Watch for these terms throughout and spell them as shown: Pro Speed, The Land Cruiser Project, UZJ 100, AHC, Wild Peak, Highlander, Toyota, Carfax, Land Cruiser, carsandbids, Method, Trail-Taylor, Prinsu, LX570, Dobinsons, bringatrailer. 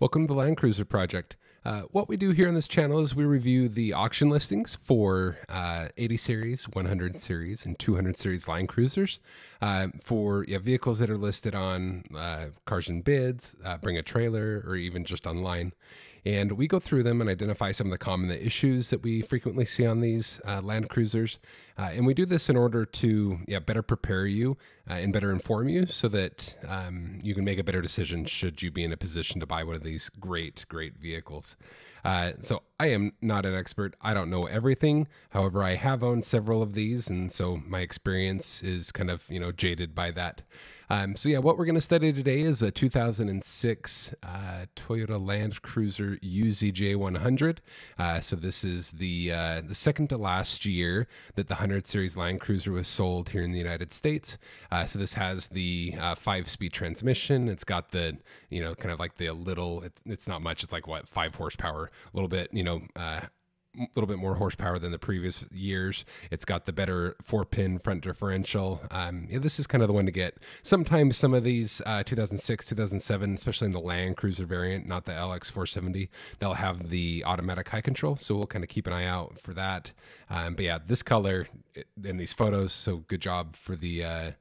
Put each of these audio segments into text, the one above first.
Welcome to the Land Cruiser Project. What we do here on this channel is we review the auction listings for 80 series, 100 series, and 200 series Land Cruisers for vehicles that are listed on Cars and Bids, Bring a Trailer, or even just online. And we go through them and identify some of the common issues that we frequently see on these Land Cruisers. And we do this in order to better prepare you and better inform you so that you can make a better decision should you be in a position to buy one of these great vehicles. So I am not an expert. I don't know everything. However, I have owned several of these, and so my experience is kind of, jaded by that. So yeah, what we're going to study today is a 2006 Toyota Land Cruiser UZJ 100. So this is the second to last year that the 100 series Land Cruiser was sold here in the United States. So this has the 5-speed transmission. It's got the, kind of like the little, it's not much. It's like what, 5 horsepower, a little bit, a little bit more horsepower than the previous years. It's got the better 4-pin front differential. This is kind of the one to get. Sometimes some of these 2006, 2007, especially in the Land Cruiser variant, not the LX570, they'll have the automatic high control. So we'll kind of keep an eye out for that. But yeah, this color in these photos. So good job for the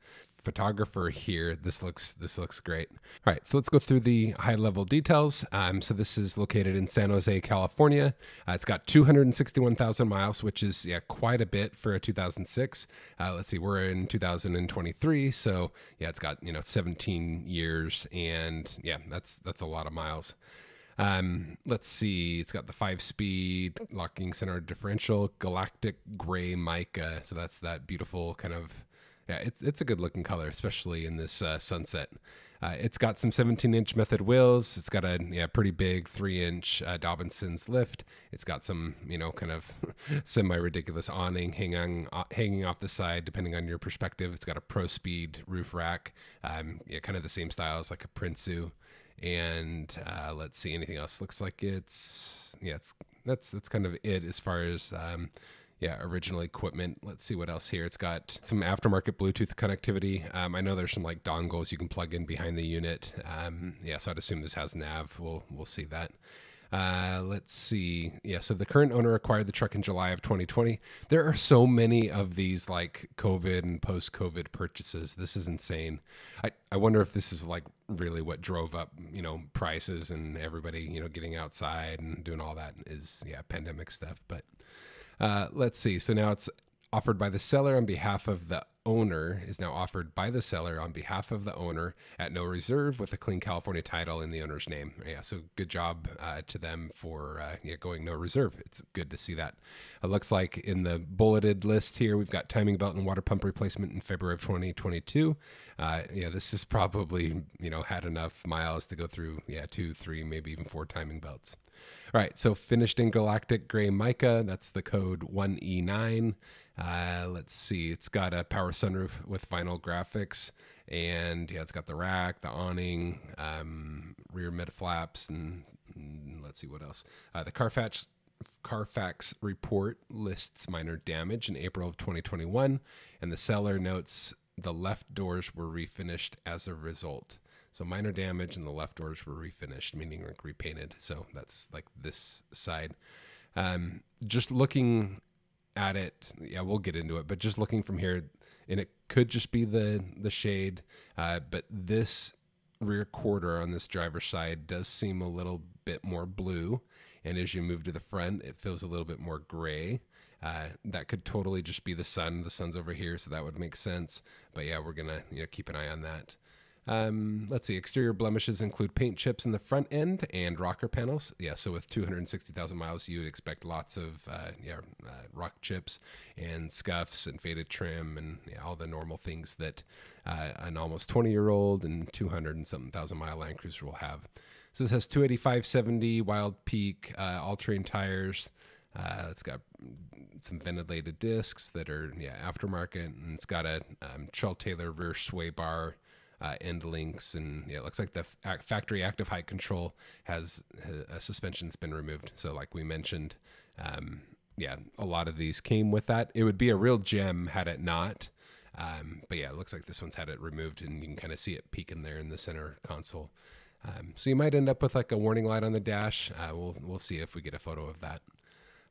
photographer here. This looks great. All right, so let's go through the high level details. So this is located in San Jose, California. It's got 261,000 miles, which is quite a bit for a 2006. Let's see, we're in 2023, so it's got 17 years, and that's a lot of miles. Let's see, it's got the 5-speed locking center differential, galactic gray mica. So that's that beautiful kind of it's a good looking color, especially in this sunset. It's got some 17-inch Method wheels. It's got a pretty big 3-inch Dobinsons lift. It's got some kind of semi-ridiculous awning hanging off the side, depending on your perspective. It's got a Pro Speed roof rack, kind of the same style as like a Prinsu. And let's see, anything else? Looks like it's that's kind of it as far as original equipment. Let's see what else here. It's got some aftermarket Bluetooth connectivity. I know there's some like dongles you can plug in behind the unit. So I'd assume this has nav. We'll see that. Let's see. So the current owner acquired the truck in July of 2020. There are so many of these like COVID and post-COVID purchases. This is insane. I wonder if this is like really what drove up, prices and everybody, getting outside and doing all that is pandemic stuff. But let's see. So now it's offered by the seller on behalf of the owner at no reserve with a clean California title in the owner's name. So good job to them for going no reserve. It's good to see that. It looks like in the bulleted list here, we've got timing belt and water pump replacement in February of 2022. This has probably, had enough miles to go through, 2, 3, maybe even 4 timing belts. All right, so finished in galactic gray mica. That's the code 1E9. Let's see, it's got a power sunroof with vinyl graphics, and it's got the rack, the awning, rear mid flaps, and let's see what else. The Carfax report lists minor damage in April of 2021, and the seller notes the left doors were refinished as a result. So minor damage and the left doors were refinished, meaning like repainted. So that's like this side. Just looking at it, we'll get into it, but just looking from here, and it could just be the shade, but this rear quarter on this driver's side does seem a little bit more blue, and as you move to the front, it feels a little bit more gray. That could totally just be the sun. The sun's over here, so that would make sense. But we're gonna keep an eye on that. Let's see, exterior blemishes include paint chips in the front end and rocker panels. So with 260,000 miles, you would expect lots of rock chips and scuffs and faded trim and all the normal things that an almost 20-year-old and 200-and-something-thousand-mile Land Cruiser will have. So this has 285/70 Wild Peak all-terrain tires. It's got some ventilated discs that are aftermarket, and it's got a Trail-Taylor rear sway bar, end links, and it looks like the factory active height control has a suspension's been removed. So like we mentioned, a lot of these came with that. It would be a real gem had it not. But it looks like this one's had it removed, and you can kind of see it peeking there in the center console. So you might end up with like a warning light on the dash. We'll see if we get a photo of that.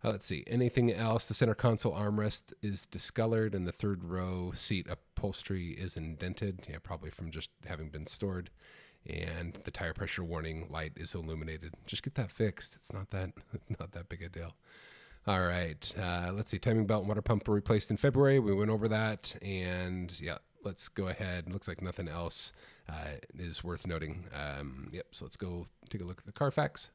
Let's see, anything else? The center console armrest is discolored and the third row seat upholstery is indented, yeah, probably from just having been stored. And the tire pressure warning light is illuminated. Just get that fixed. It's not that big a deal. All right, let's see, timing belt and water pump were replaced in February. We went over that, and yeah, let's go ahead. Looks like nothing else is worth noting. Yep, so let's go take a look at the Carfax.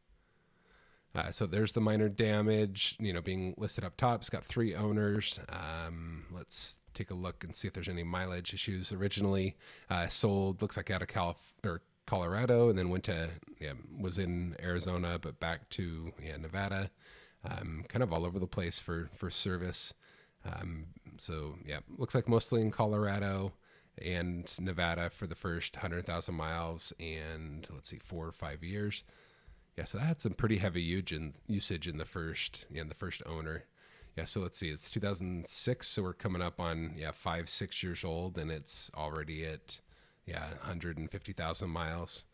So there's the minor damage, you know, being listed up top. It's got 3 owners. Let's take a look and see if there's any mileage issues. Originally sold, looks like out of Colorado, and then went to, yeah, was in Arizona, but back to, yeah, Nevada. Kind of all over the place for service. So yeah, looks like mostly in Colorado and Nevada for the first 100,000 miles, and let's see, 4 or 5 years. Yeah, so that had some pretty heavy usage in the first, yeah, in the first owner. Yeah, so let's see, it's 2006, so we're coming up on, yeah, 5, 6 years old, and it's already at, yeah, 150,000 miles.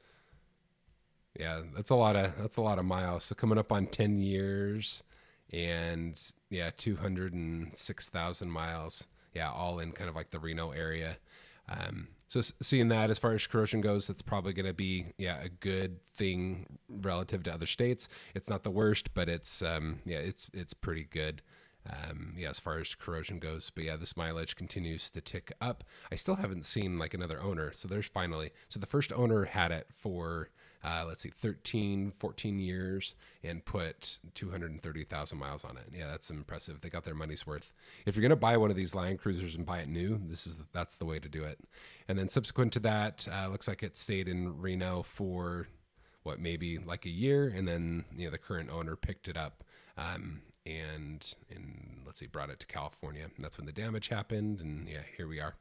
Yeah, that's a lot of miles. So coming up on 10 years, and yeah, 206,000 miles. Yeah, all in kind of like the Reno area. So seeing that as far as corrosion goes, that's probably going to be, yeah, a good thing relative to other states. It's not the worst, but it's, yeah, it's pretty good. Yeah, as far as corrosion goes, but yeah, this mileage continues to tick up. I still haven't seen like another owner. So there's finally, so the first owner had it for, let's see, 13, 14 years and put 230,000 miles on it. Yeah, that's impressive. They got their money's worth. If you're going to buy one of these Land Cruisers and buy it new, that's the way to do it. And then subsequent to that, looks like it stayed in Reno for what, maybe like a year. And then, you know, the current owner picked it up, and let's see, brought it to California, and that's when the damage happened. And yeah, here we are.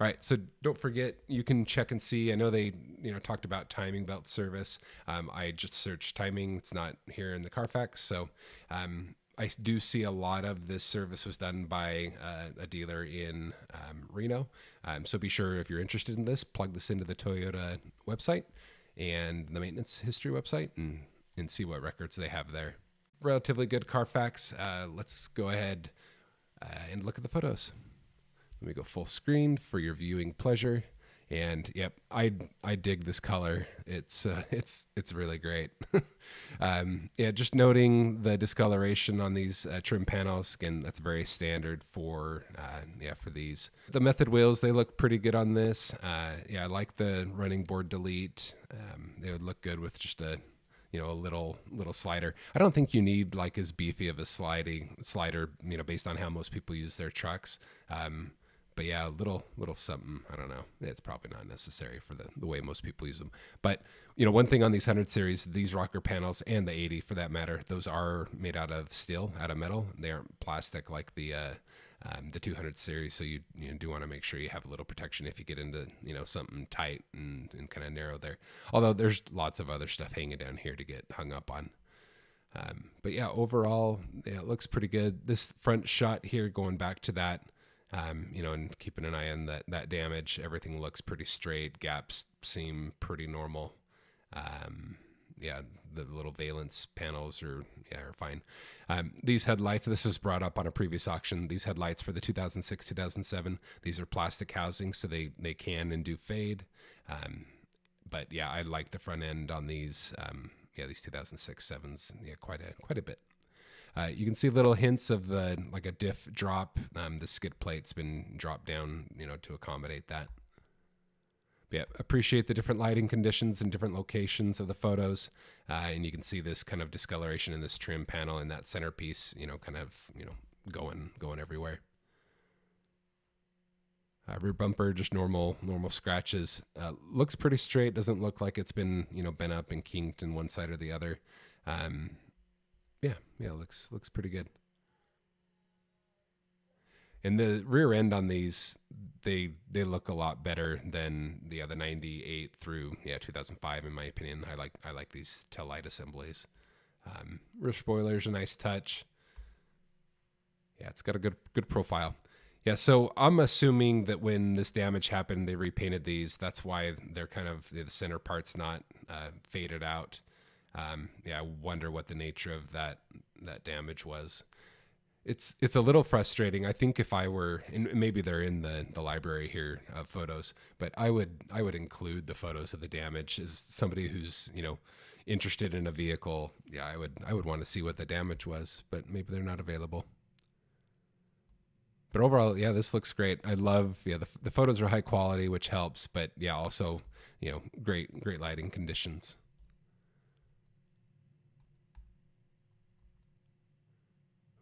All right, so don't forget, you can check and see. I know they, you know, talked about timing belt service. I just searched timing. It's not here in the Carfax. So I do see a lot of this service was done by a dealer in Reno. So be sure, if you're interested in this, plug this into the Toyota website and the maintenance history website, and see what records they have there. Relatively good Carfax. Let's go ahead and look at the photos. Let me go full screen for your viewing pleasure. And yep, I dig this color. It's really great. Yeah, just noting the discoloration on these trim panels. Again, that's very standard for yeah, for these. The Method wheels, they look pretty good on this. Yeah, I like the running board delete. They would look good with just a, you know, a little slider. I don't think you need like as beefy of a slider, you know, based on how most people use their trucks. But yeah, a little something, I don't know. It's probably not necessary for the way most people use them. But, you know, one thing on these 100 series, these rocker panels and the 80 for that matter, those are made out of steel, out of metal. They aren't plastic like the 200 series. So you do want to make sure you have a little protection if you get into, you know, something tight and kind of narrow there. Although there's lots of other stuff hanging down here to get hung up on. But yeah, overall, yeah, it looks pretty good. This front shot here, going back to that, you know, and keeping an eye on that damage. Everything looks pretty straight. Gaps seem pretty normal. Yeah, the little valence panels are fine. These headlights, this was brought up on a previous auction. These headlights for the 2006, 2007, these are plastic housings, so they can and do fade. But yeah, I like the front end on these. Yeah, these 2006 sevens, yeah, quite a bit. You can see little hints of like a diff drop. The skid plate's been dropped down, you know, to accommodate that. But yeah, appreciate the different lighting conditions and different locations of the photos. And you can see this kind of discoloration in this trim panel and that centerpiece, you know, kind of, you know, going everywhere. Rear bumper, just normal scratches. Looks pretty straight. Doesn't look like it's been, you know, bent up and kinked in one side or the other. Yeah, looks pretty good. And the rear end on these, they look a lot better than the other 98 through, yeah, 2005 in my opinion. I like these tail light assemblies. Rear spoiler's a nice touch. Yeah, it's got a good profile. Yeah, so I'm assuming that when this damage happened, they repainted these. That's why they're kind of, the center part's not faded out. Yeah, I wonder what the nature of that damage was. It's a little frustrating. I think if I were, and maybe they're in the library here of photos, but I would include the photos of the damage. As somebody who's, you know, interested in a vehicle, yeah, I would want to see what the damage was, but maybe they're not available. But overall, yeah, this looks great. I love, yeah, the photos are high quality, which helps, but yeah, also, you know, great lighting conditions.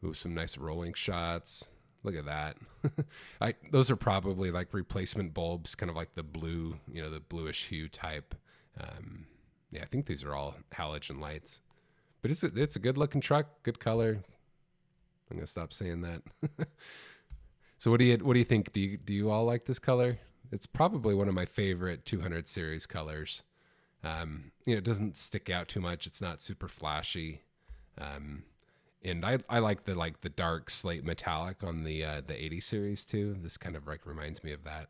Ooh, some nice rolling shots. Look at that. Those are probably like replacement bulbs, kind of like the blue, you know, the bluish hue type. Yeah, I think these are all halogen lights. But it's a good looking truck, good color. I'm gonna stop saying that. So what do you think? Do you all like this color? It's probably one of my favorite 200 series colors. You know, it doesn't stick out too much. It's not super flashy. And I like the dark slate metallic on the 80 series too. This kind of like reminds me of that.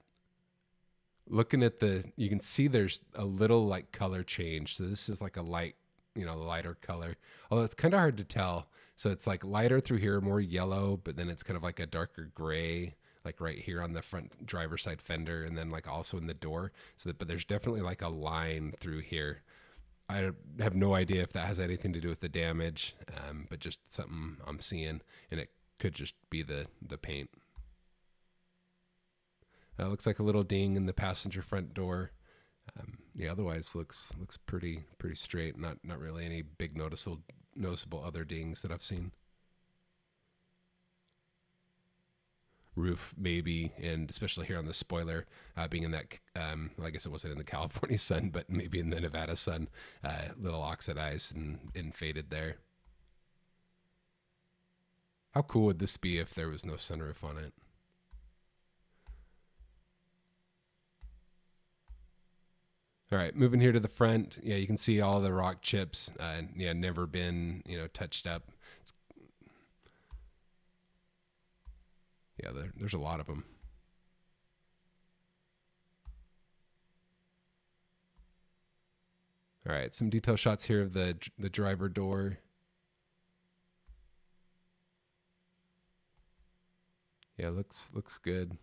Looking at you can see there's a little like color change. So this is like a light, you know, lighter color. Although it's kind of hard to tell. So it's like lighter through here, more yellow, but then it's kind of like a darker gray, like right here on the front driver's side fender, and then like also in the door. But there's definitely like a line through here. I have no idea if that has anything to do with the damage, but just something I'm seeing, and it could just be the paint. Looks like a little ding in the passenger front door. Yeah, otherwise looks pretty straight. Not really any big noticeable other dings that I've seen. Roof maybe, and especially here on the spoiler, being in that, well, I guess it wasn't in the California sun, but maybe in the Nevada sun, little oxidized and faded there. How cool would this be if there was no sunroof on it? All right, moving here to the front. Yeah, you can see all the rock chips. Yeah, never been, you know, touched up. Yeah, there's a lot of them. All right, some detail shots here of the driver door. Yeah, looks good.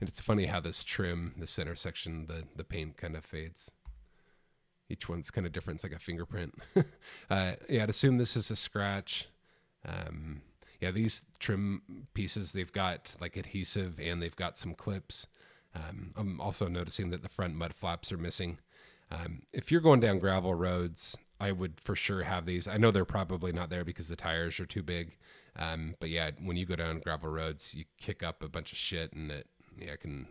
And it's funny how this trim, the center section, the paint kind of fades. Each one's kind of different. It's like a fingerprint. Yeah, I'd assume this is a scratch. Yeah, these trim pieces, they've got like adhesive and they've got some clips. I'm also noticing that the front mud flaps are missing. If you're going down gravel roads, I would for sure have these. I know they're probably not there because the tires are too big. But yeah, when you go down gravel roads, you kick up a bunch of shit and it, yeah, I can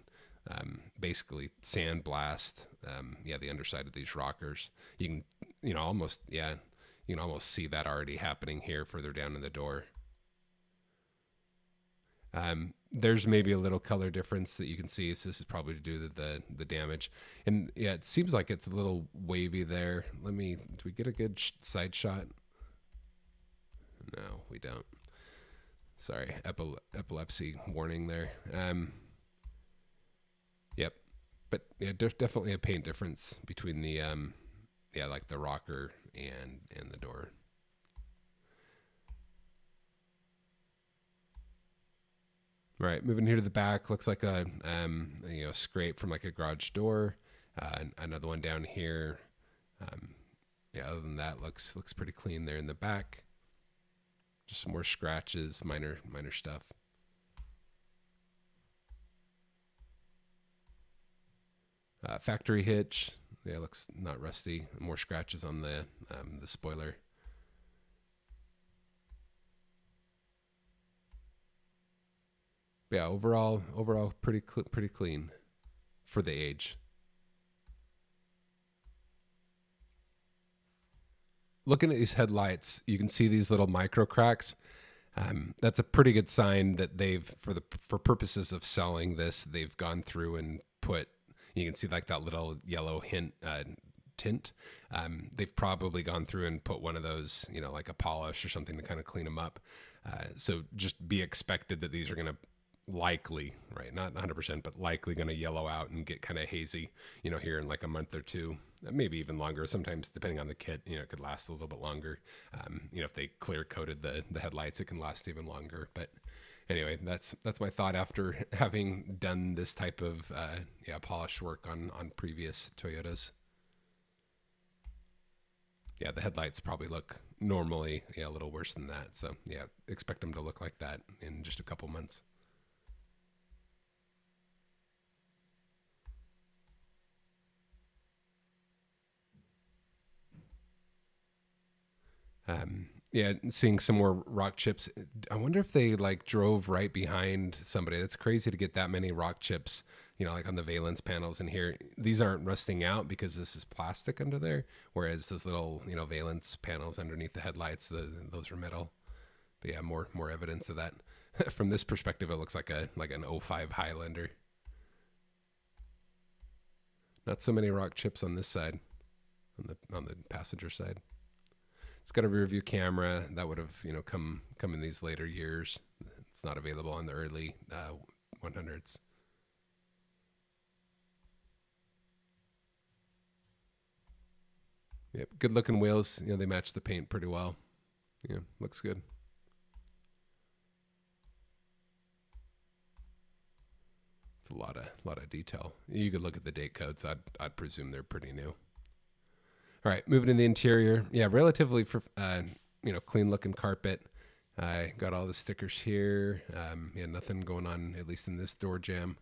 basically sandblast yeah, the underside of these rockers. You can, you know, almost, yeah, you can almost see that already happening here further down in the door. There's maybe a little color difference that you can see. So this is probably to do with the damage. And yeah, it seems like it's a little wavy there. Do we get a good side shot? No, we don't. Sorry, epilepsy warning there. Yep, but yeah, there's definitely a paint difference between the yeah, like the rocker and the door. All right, moving here to the back, looks like a you know, scrape from like a garage door. Another one down here. Yeah, other than that, looks pretty clean there in the back. Just some more scratches, minor stuff. Factory hitch, yeah, looks not rusty. More scratches on the spoiler. Yeah, overall pretty clean for the age. Looking at these headlights, you can see these little micro cracks. That's a pretty good sign that they've, for purposes of selling this, they've gone through and put. You can see like that little yellow tint. They've probably gone through and put one of those, you know, like a polish or something to kind of clean them up. So just be expected that these are going to likely, right, not 100%, but likely going to yellow out and get kind of hazy, you know, here in like a month or two, maybe even longer. Sometimes depending on the kit, you know, it could last a little bit longer. You know, if they clear coated the headlights, it can last even longer. But anyway, that's my thought after having done this type of yeah, polish work on previous Toyotas. Yeah, the headlights probably look normally, yeah, a little worse than that. So yeah, expect them to look like that in just a couple months. Yeah, seeing some more rock chips. I wonder if they like drove right behind somebody. That's crazy to get that many rock chips, you know, like on the valence panels in here. These aren't rusting out because this is plastic under there, whereas those little, you know, valence panels underneath the headlights, those are metal. But yeah, more evidence of that. From this perspective, it looks like an 05 Highlander. Not so many rock chips on this side, on the passenger side. It's got a rear view camera that would have, you know, come in these later years. It's not available on the early 100s. Yep, good looking wheels. You know, they match the paint pretty well. Yeah, looks good. It's a lot of detail. You could look at the date codes. I'd presume they're pretty new. All right, moving to the interior. Yeah, relatively, you know, clean-looking carpet. Got all the stickers here. Yeah, nothing going on, at least in this door jamb.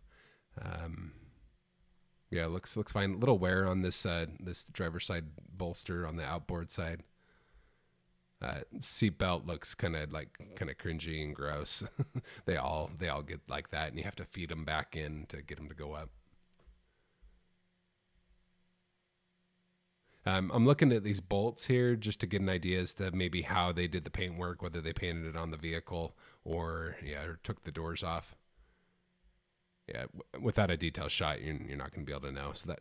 Yeah, looks fine. Little wear on this this driver's side bolster on the outboard side. Seatbelt looks kind of cringy and gross. They all get like that, and you have to feed them back in to get them to go up. I'm looking at these bolts here just to get an idea as to maybe how they did the paint work, whether they painted it on the vehicle or, yeah, or took the doors off. Yeah, without a detail shot, you're not going to be able to know. So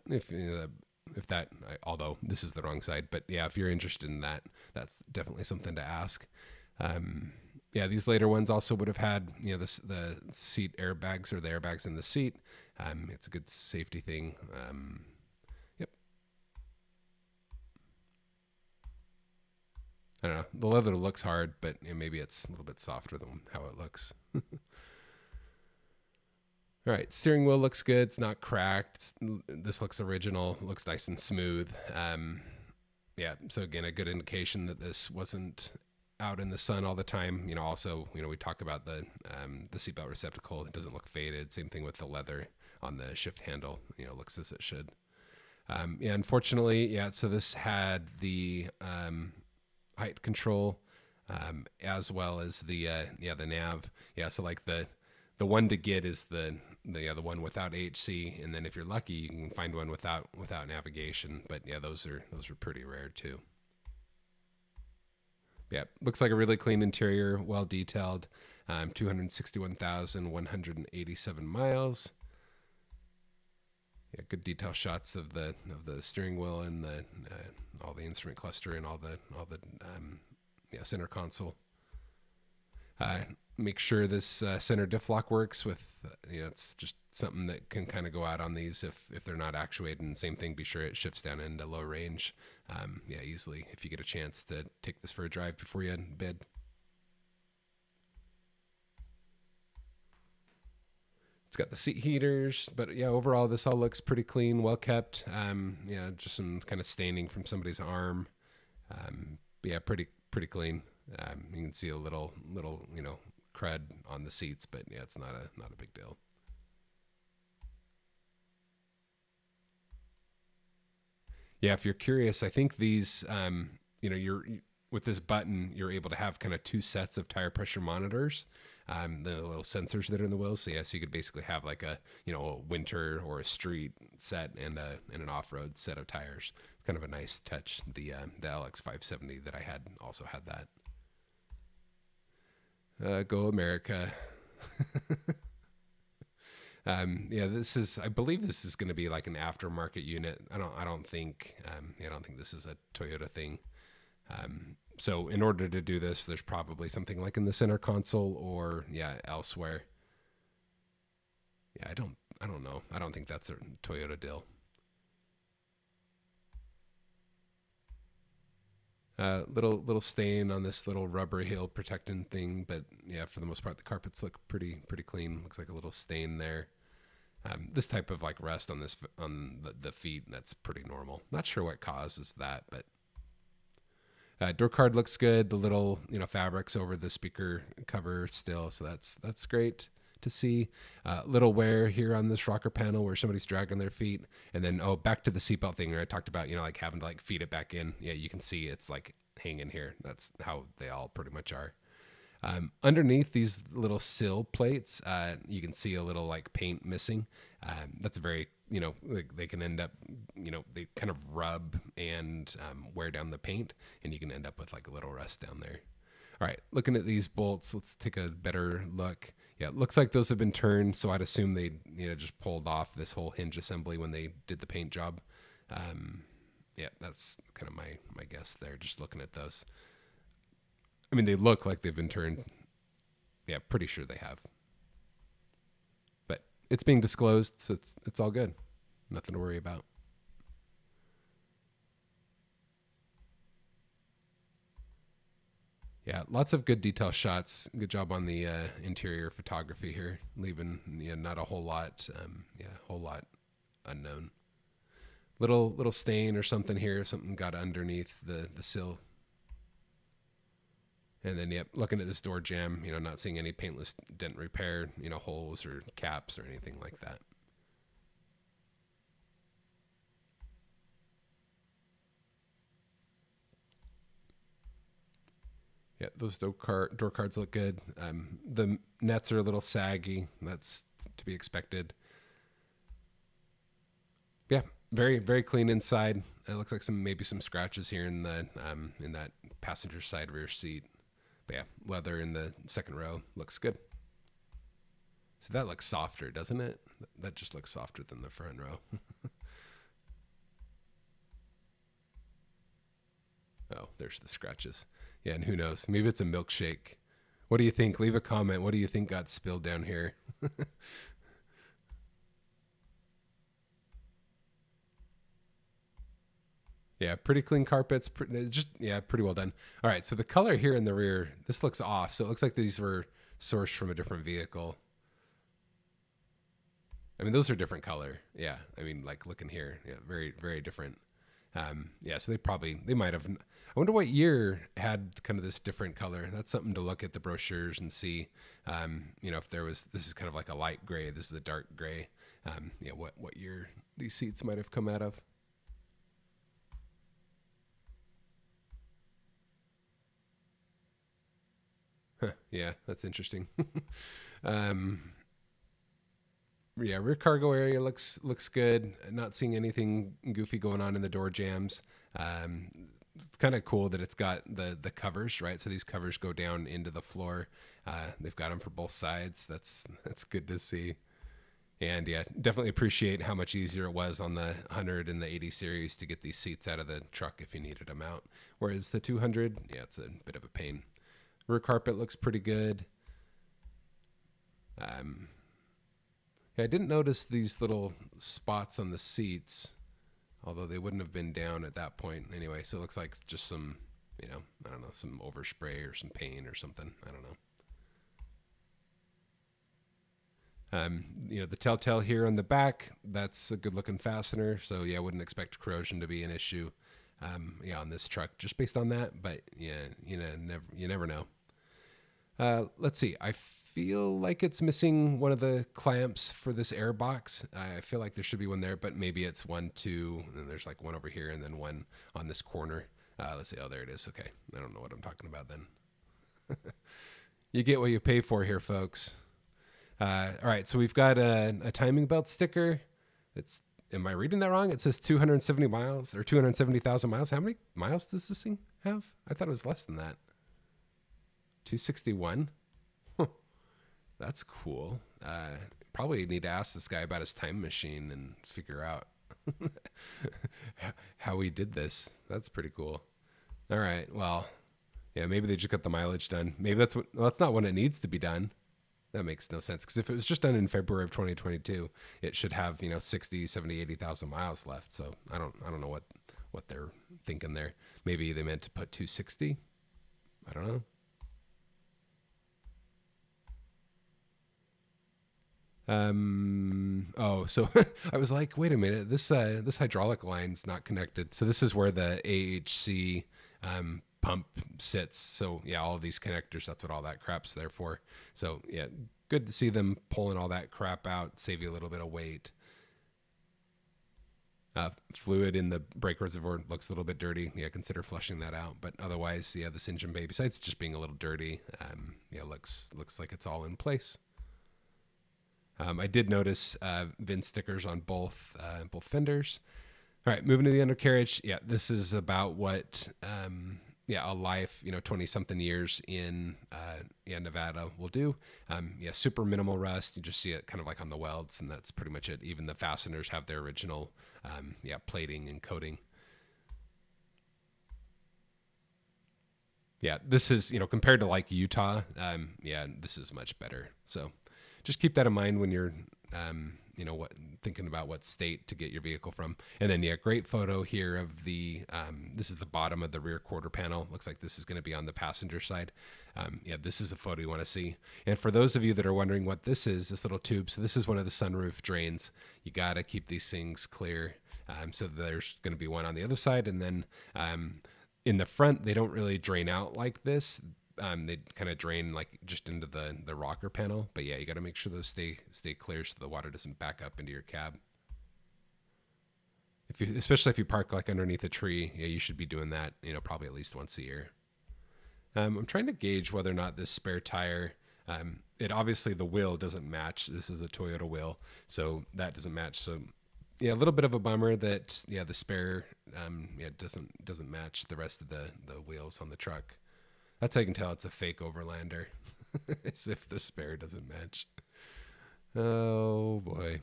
that although this is the wrong side, but yeah, if you're interested in that, that's definitely something to ask. Yeah, these later ones also would have had, you know, the seat airbags or the airbags in the seat. It's a good safety thing. I don't know. The leather looks hard, but you know, maybe it's a little bit softer than how it looks. All right. Steering wheel looks good. It's not cracked. This looks original. Looks nice and smooth. Yeah. So again, a good indication that this wasn't out in the sun all the time. You know, also, you know, we talk about the seatbelt receptacle. It doesn't look faded. Same thing with the leather on the shift handle. You know, looks as it should. Yeah. Unfortunately, yeah. So this had the, height control, as well as the yeah, the nav. Yeah, so like the one to get is the one without AHC, and then if you're lucky, you can find one without navigation. But yeah, those are pretty rare too. Yeah, looks like a really clean interior, well detailed. 261,187 miles. Yeah, good detail shots of the steering wheel and the all the instrument cluster and all the yeah, center console. Make sure this center diff lock works with you know, it's just something that can kind of go out on these if they're not actuated. And same thing, be sure it shifts down into low range. Yeah, easily if you get a chance to take this for a drive before you bid. It's got the seat heaters, but yeah, overall this all looks pretty clean, well kept. Yeah, just some kind of staining from somebody's arm. Yeah, pretty clean. You can see a little you know, crud on the seats, but yeah, it's not a big deal. Yeah, if you're curious, I think these you know, with this button, you're able to have kind of two sets of tire pressure monitors, the little sensors that are in the wheels. So yeah, so you could basically have like a, you know, a winter or a street set and an off-road set of tires. It's kind of a nice touch. The LX570 that I had also had that. Go America. Yeah, this is, I believe this is going to be like an aftermarket unit. I don't think this is a Toyota thing. So in order to do this, there's probably something like in the center console or elsewhere. Yeah, I don't know. I don't think that's a Toyota deal. Little stain on this little rubber heel protecting thing, but yeah, for the most part, the carpets look pretty clean. Looks like a little stain there. This type of like rust on this on the feet, that's pretty normal. Not sure what causes that, but door card looks good. The little fabrics over the speaker cover still, so that's great to see. Little wear here on this rocker panel where somebody's dragging their feet, and then back to the seatbelt thing where I talked about like having to like feed it back in. Yeah, you can see it's like hanging here. That's how they all pretty much are. Underneath these little sill plates, you can see a little like paint missing. That's very they can end up they kind of rub and wear down the paint, and you can end up with like a little rust down there. All right, looking at these bolts, let's take a better look. Yeah, it looks like those have been turned, so I'd assume they just pulled off this whole hinge assembly when they did the paint job. Yeah, that's kind of my guess there, just looking at those. I mean, they look like they've been turned. Yeah, pretty sure they have. But it's being disclosed, so it's all good. Nothing to worry about. Yeah, lots of good detail shots. Good job on the interior photography here, leaving not a whole lot, whole lot unknown. Little stain or something here. Something got underneath the sill. And then yep, looking at this door jamb, not seeing any paintless dent repair, holes or caps or anything like that. Yeah, those door cards look good. The nets are a little saggy. That's to be expected. Yeah, very, very clean inside. It looks like maybe some scratches here in the in that passenger side rear seat. But yeah, leather in the second row looks good. So that looks softer, doesn't it? That just looks softer than the front row. Oh, there's the scratches. Yeah, and who knows? Maybe it's a milkshake. What do you think? Leave a comment. What do you think got spilled down here? Yeah, pretty clean carpets. Pretty well done. All right, so the color here in the rear, this looks off. So it looks like these were sourced from a different vehicle. I mean, those are different color. Yeah, I mean, like looking here, yeah, very, very different. Yeah, so they might have. I wonder what year had kind of this different color. That's something to look at the brochures and see. If there was, this is kind of like a light gray, this is a dark gray. Yeah, what year these seats might have come out of. Huh, yeah, that's interesting. Yeah, rear cargo area looks good. Not seeing anything goofy going on in the door jambs. It's kind of cool that it's got the covers, right? So these covers go down into the floor. They've got them for both sides. That's good to see. And yeah, definitely appreciate how much easier it was on the 100 and the 80 series to get these seats out of the truck if you needed them out. Whereas the 200, yeah, it's a bit of a pain. Rear carpet looks pretty good. I didn't notice these little spots on the seats, although they wouldn't have been down at that point anyway. So it looks like just some, I don't know, some overspray or some paint or something. I don't know. The telltale here on the back, that's a good looking fastener. So yeah, I wouldn't expect corrosion to be an issue, yeah, on this truck just based on that. But yeah, you never know. Let's see. I feel like it's missing one of the clamps for this air box. I feel like there should be one there, but maybe it's 1, 2, and then there's like one over here and then one on this corner. Let's see. Oh, there it is. Okay. I don't know what I'm talking about then. You get what you pay for here, folks. All right. So we've got a timing belt sticker. It's, am I reading that wrong? It says 270 miles or 270,000 miles. How many miles does this thing have? I thought it was less than that. 261. That's cool. Probably need to ask this guy about his time machine and figure out how he did this. That's pretty cool. All right. Well, Yeah, maybe they just got the mileage done. Maybe that's what. Well, that's not when it needs to be done. That makes no sense, because if it was just done in February of 2022, it should have, you know, 60, 70, 80,000 miles left. So I don't know what they're thinking there. Maybe they meant to put 260. I don't know. Oh, so I was like, wait a minute, this hydraulic line's not connected. So this is where the AHC pump sits. So yeah, all of these connectors, that's what all that crap's there for. So yeah, good to see them pulling all that crap out, save you a little bit of weight. Fluid in the brake reservoir looks a little bit dirty. Yeah, consider flushing that out. But otherwise, yeah, this engine bay, besides just being a little dirty, yeah, looks like it's all in place. I did notice VIN stickers on both fenders. All right, moving to the undercarriage. Yeah, this is about what yeah, a life, you know, 20-something years in yeah, Nevada will do. Yeah, super minimal rust. You just see it kind of like on the welds, and that's pretty much it. Even the fasteners have their original yeah, plating and coating. Yeah, this is, you know, compared to like Utah, yeah, this is much better. So just keep that in mind when you're you know, thinking about what state to get your vehicle from. And then yeah, great photo here of the this is the bottom of the rear quarter panel. Looks like this is going to be on the passenger side. Yeah, this is a photo you want to see. And for those of you that are wondering what this is, this little tube, so this is one of the sunroof drains. You got to keep these things clear. So there's going to be one on the other side, and then in the front they don't really drain out like this. They kind of drain like just into the rocker panel, but yeah, you got to make sure those stay clear so the water doesn't back up into your cab. If you, especially if you park like underneath a tree, yeah, you should be doing that, you know, probably at least once a year. I'm trying to gauge whether or not this spare tire, it obviously the wheel doesn't match. This is a Toyota wheel, so that doesn't match. So yeah, a little bit of a bummer that yeah, the spare yeah, doesn't match the rest of the wheels on the truck. That's how you can tell it's a fake Overlander, as if the spare doesn't match. Oh boy.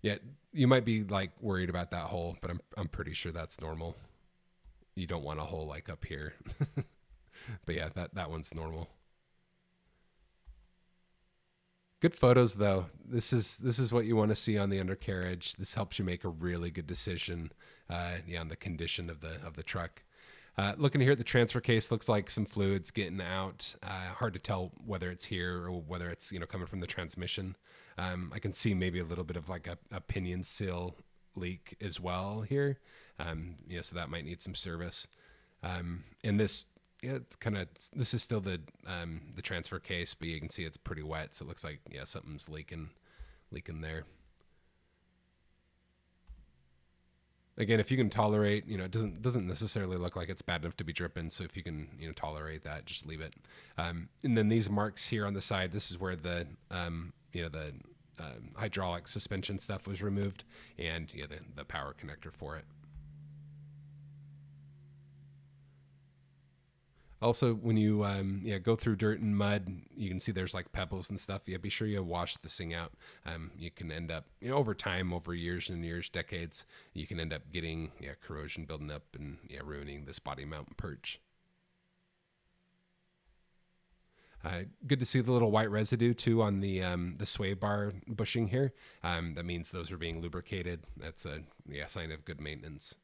Yeah, you might be like worried about that hole, but I'm pretty sure that's normal. You don't want a hole like up here, but yeah, that one's normal. Good photos though. This is what you want to see on the undercarriage. This helps you make a really good decision, yeah, on the condition of the truck. Looking here at the transfer case, looks like some fluids getting out. Hard to tell whether it's here or whether it's, you know, coming from the transmission. I can see maybe a little bit of like a pinion seal leak as well here. You know, so that might need some service. And this, yeah, it's kind of, this is still the transfer case, but you can see it's pretty wet. So it looks like, yeah, something's leaking there. Again, if you can tolerate, you know, it doesn't necessarily look like it's bad enough to be dripping. So if you can, you know, tolerate that, just leave it. And then these marks here on the side, this is where the, you know, the hydraulic suspension stuff was removed, and yeah, the power connector for it. Also, when you yeah, go through dirt and mud, you can see there's like pebbles and stuff. Yeah, be sure you wash this thing out. You can end up, you know, over time, over years and years, decades, you can end up getting yeah, corrosion building up and yeah, ruining this body mount and perch. Good to see the little white residue too on the sway bar bushing here. That means those are being lubricated. That's a yeah, sign of good maintenance.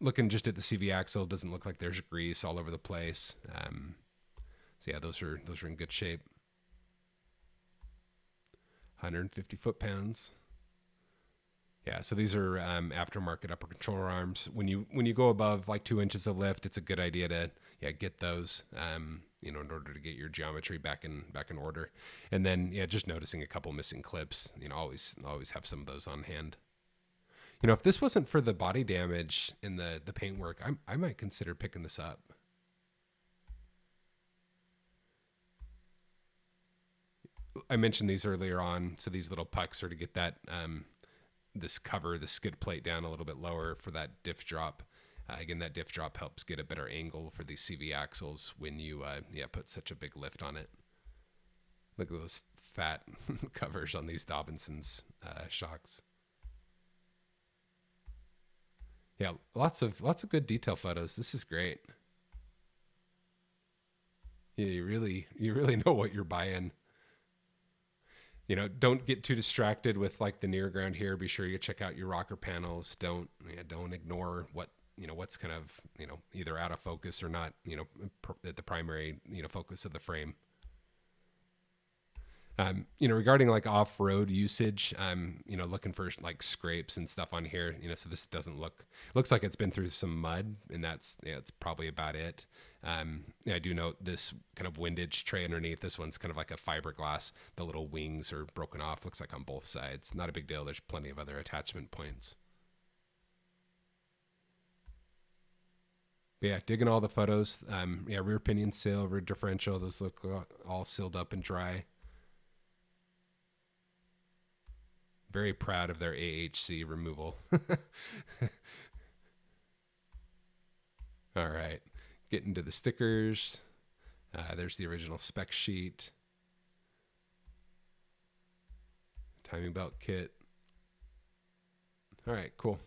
Looking just at the CV axle, doesn't look like there's grease all over the place. So yeah, those are in good shape. 150 foot-pounds. Yeah, so these are aftermarket upper controller arms. When you go above like 2 inches of lift, it's a good idea to yeah, get those you know, in order to get your geometry back in order. And then yeah, just noticing a couple missing clips. You know, always have some of those on hand. You know, if this wasn't for the body damage in the paintwork, I might consider picking this up. I mentioned these earlier on, so these little pucks are to get that this cover, the skid plate down a little bit lower for that diff drop. Again, that diff drop helps get a better angle for these CV axles when you yeah, put such a big lift on it. Look at those fat covers on these Dobinsons shocks. Yeah, lots of good detail photos. This is great. Yeah, you really know what you're buying. You know, don't get too distracted with like the near ground here. Be sure you check out your rocker panels. Don't ignore what, you know, what's kind of, you know, either out of focus or not, you know, at the primary, you know, focus of the frame. You know, regarding like off-road usage, you know, looking for like scrapes and stuff on here, you know, so this doesn't look, looks like it's been through some mud, and that's, yeah, it's probably about it. I do note this kind of windage tray underneath. This one's kind of like a fiberglass. The little wings are broken off, looks like on both sides. Not a big deal. There's plenty of other attachment points. But yeah, digging all the photos. Yeah, rear pinion sill, rear differential, those look all sealed up and dry. Very proud of their AHC removal. All right, getting to the stickers. There's the original spec sheet. Timing belt kit. All right, cool.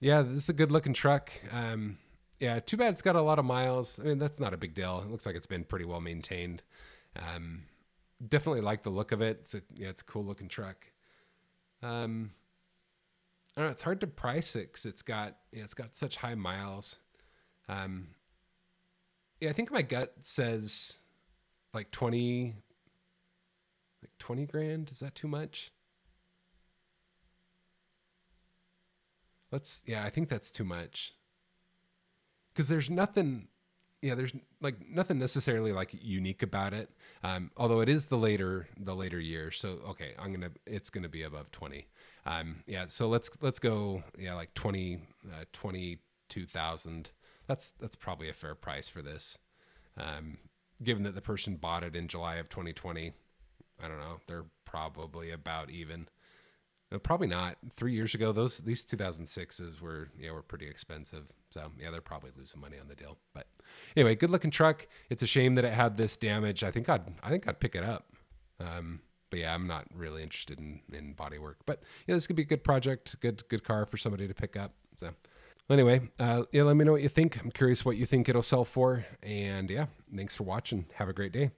Yeah, this is a good looking truck. Yeah, too bad it's got a lot of miles. I mean, that's not a big deal. It looks like it's been pretty well maintained. Definitely like the look of it. Yeah, it's a cool looking truck. I don't know, it's hard to price it because it's got, you know, it's got such high miles. Yeah, I think my gut says like 20 grand. Is that too much? Yeah, I think that's too much. Because there's nothing, yeah, there's like nothing necessarily like unique about it. Although it is the later year. So, okay, it's going to be above 20. Yeah. So let's go. Yeah. Like 22,000. That's probably a fair price for this. Given that the person bought it in July of 2020, I don't know, they're probably about even. No, probably not. 3 years ago, these 2006s were pretty expensive. So yeah, they're probably losing money on the deal. But anyway, good looking truck. It's a shame that it had this damage. I think I'd pick it up. But yeah, I'm not really interested in body work. But yeah, this could be a good project, good car for somebody to pick up. So anyway, yeah, let me know what you think. I'm curious what you think it'll sell for. And yeah, thanks for watching. Have a great day.